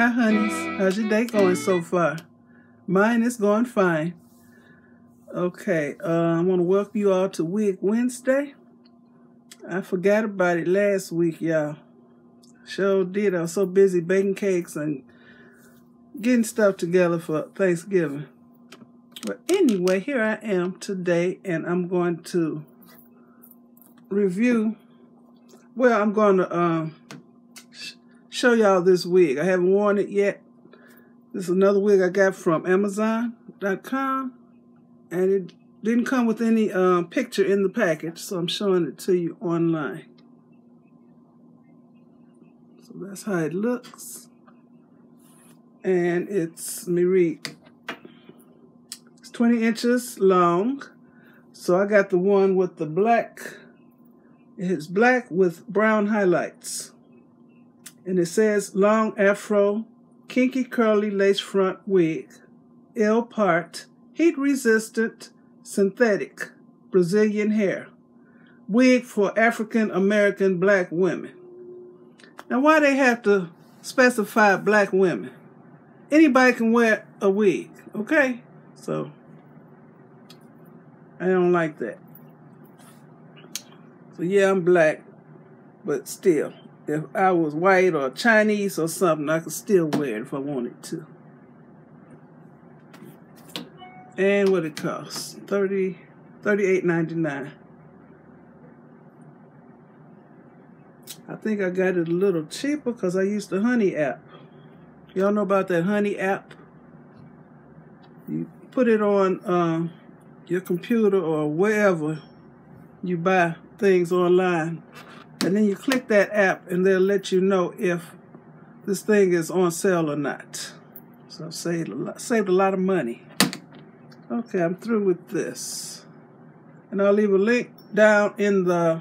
Hi honeys, how's your day going so far? Mine is going fine. Okay, I want to welcome you all to WIG Wednesday. I forgot about it last week, y'all. Sure did. I was so busy baking cakes and getting stuff together for Thanksgiving. But anyway, here I am today, and I'm going to review. Well, I'm going to show y'all this wig. I haven't worn it yet. This is another wig I got from Amazon.com, and it didn't come with any picture in the package, so I'm showing it to you online. So that's how it looks. And it's, let me read, it's 20 inches long. So I got the one with the black. It's black with brown highlights. And it says long afro, kinky curly lace front wig, L part, heat resistant, synthetic, Brazilian hair. Wig for African American black women. Now why they have to specify black women? Anybody can wear a wig, okay? So I don't like that. So yeah, I'm black, but still, if I was white or Chinese or something, I could still wear it if I wanted to. And what it costs, $38.99. I think I got it a little cheaper because I used the Honey app. Y'all know about that Honey app? You put it on your computer or wherever you buy things online, and then you click that app and they'll let you know if this thing is on sale or not. So I've saved a lot of money. Okay, I'm through with this. And I'll leave a link down in the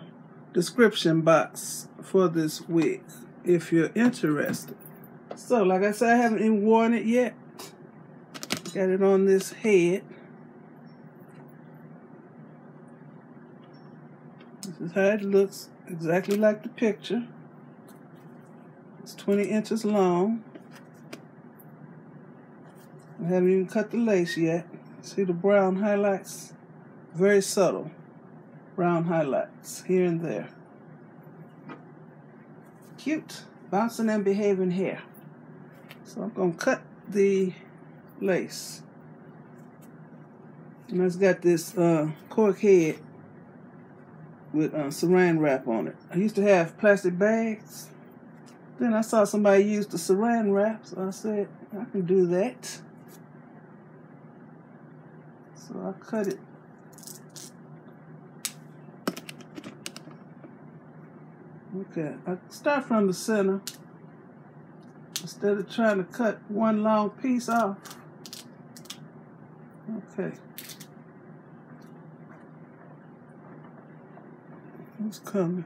description box for this wig if you're interested. So, like I said, I haven't even worn it yet. Got it on this head. This is how it looks, exactly like the picture. It's 20 inches long. I haven't even cut the lace yet. See the brown highlights? Very subtle brown highlights here and there. Cute, bouncing and behaving hair. So I'm going to cut the lace. And it's got this cork head with saran wrap on it. I used to have plastic bags. Then I saw somebody use the saran wrap, so I said, I can do that. So I cut it. Okay, I start from the center. Instead of trying to cut one long piece off. Okay. It's coming.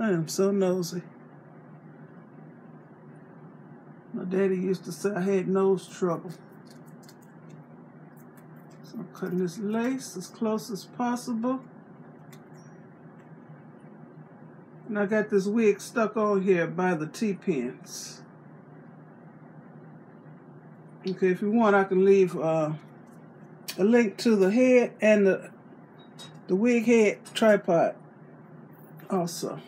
I am so nosy. My daddy used to say I had nose trouble. So I'm cutting this lace as close as possible. And I got this wig stuck on here by the T-pins. Okay, if you want, I can leave a link to the head and the wig head tripod also.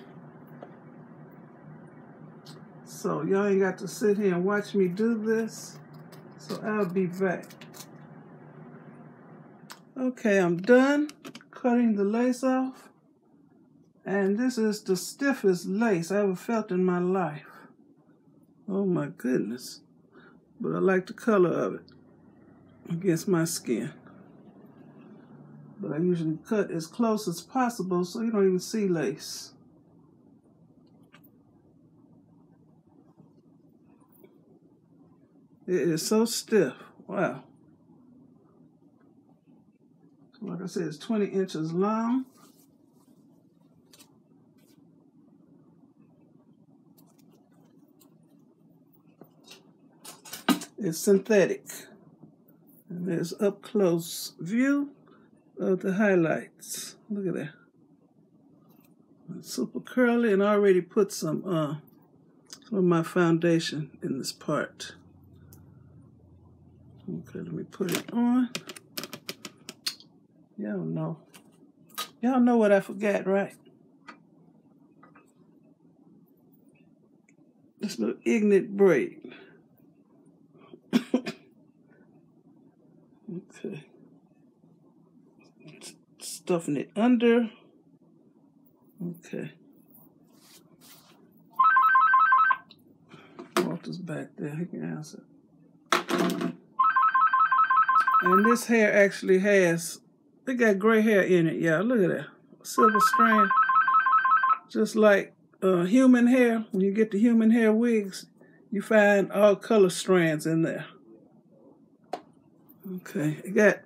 So y'all ain't got to sit here and watch me do this. So I'll be back. Okay, I'm done cutting the lace off. And this is the stiffest lace I ever felt in my life. Oh my goodness. But I like the color of it against my skin. But I usually cut as close as possible so you don't even see lace. It is so stiff. Wow. Like I said, it's 20 inches long. It's synthetic. And there's up close view of the highlights. Look at that. It's super curly and I already put some for my foundation in this part. Okay, let me put it on. Y'all know. Y'all know what I forgot, right? This little ignorant braid. Okay. Stuffing it under. Okay. Walter's back there. He can answer. And this hair actually has, it got gray hair in it, y'all. Look at that. Silver strand. Just like human hair. When you get the human hair wigs, you find all color strands in there. Okay, it got,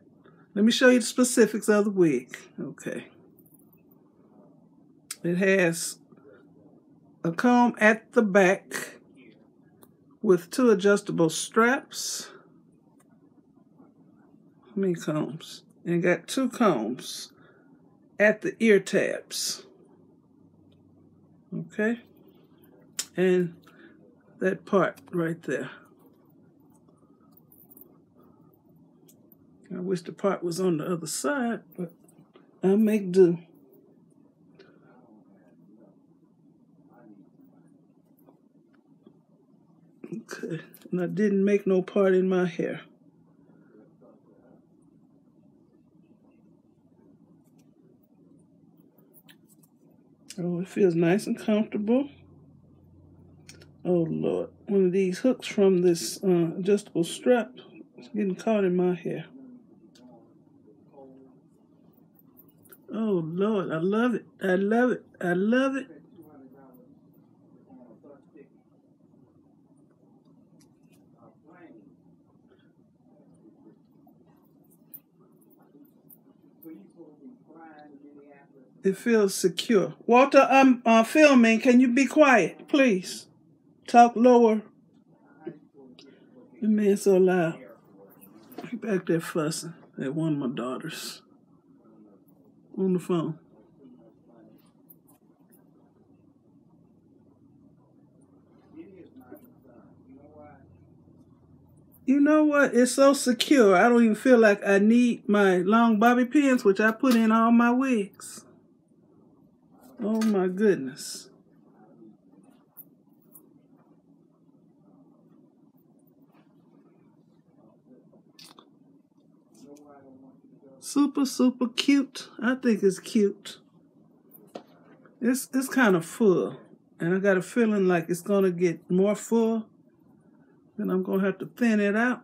let me show you the specifics of the wig. Okay. It has a comb at the back with two adjustable straps. How many combs? And it got two combs at the ear tabs. Okay. And that part right there. I wish the part was on the other side, but I'll make do. Okay, and I didn't make no part in my hair. Oh, it feels nice and comfortable. Oh, Lord. One of these hooks from this adjustable strap is getting caught in my hair. Oh, Lord, I love it. I love it. I love it. It feels secure. Walter, I'm filming. Can you be quiet, please? Talk lower. The man's so loud. He's back there fussing at one of my daughters on the phone. You know what? It's so secure. I don't even feel like I need my long bobby pins, which I put in all my wigs. Oh, my goodness. Super, super cute. I think it's cute. It's kind of full. And I got a feeling like it's going to get more full. Then I'm going to have to thin it out.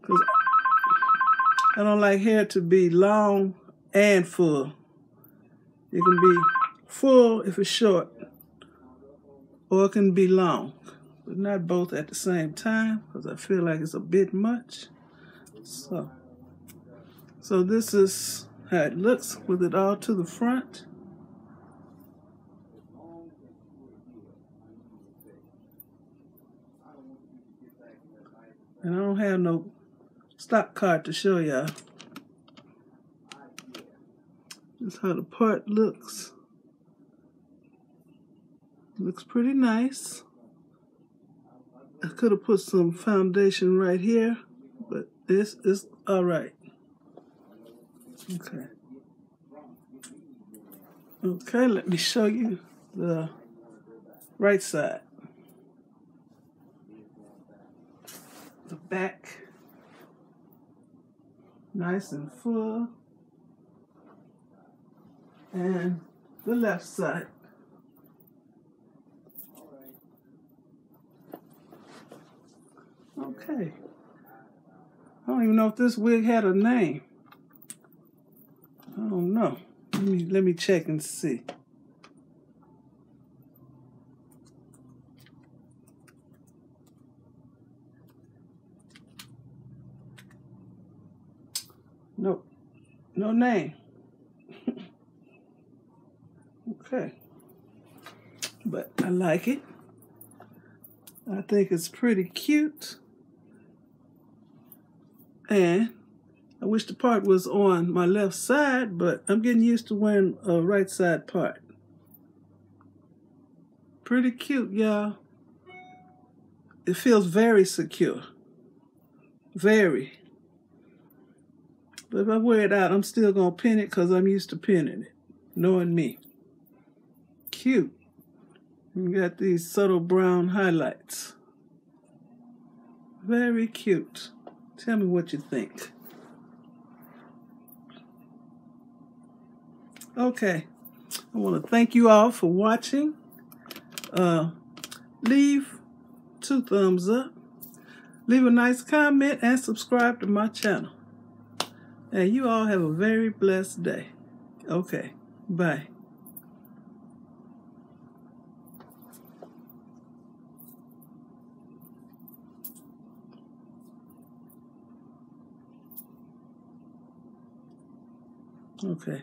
Because I don't like hair to be long and full. It can be full if it's short, or it can be long, but not both at the same time, because I feel like it's a bit much. So this is how it looks with it all to the front. And I don't have no stock card to show y'all. That's how the part looks. Looks pretty nice. I could have put some foundation right here, but this is all right. Okay. Okay, let me show you the right side. The back. Nice and full. And the left side. Okay. I don't even know if this wig had a name. I don't know. Let me check and see. Nope. No name. Okay, but I like it. I think it's pretty cute. And I wish the part was on my left side, but I'm getting used to wearing a right side part. Pretty cute, y'all. It feels very secure. Very. But if I wear it out, I'm still going to pin it because I'm used to pinning it, knowing me. Cute. You got these subtle brown highlights. Very cute. Tell me what you think. Okay. I want to thank you all for watching. Leave 2 thumbs up. Leave a nice comment and subscribe to my channel. And you all have a very blessed day. Okay, bye. Okay.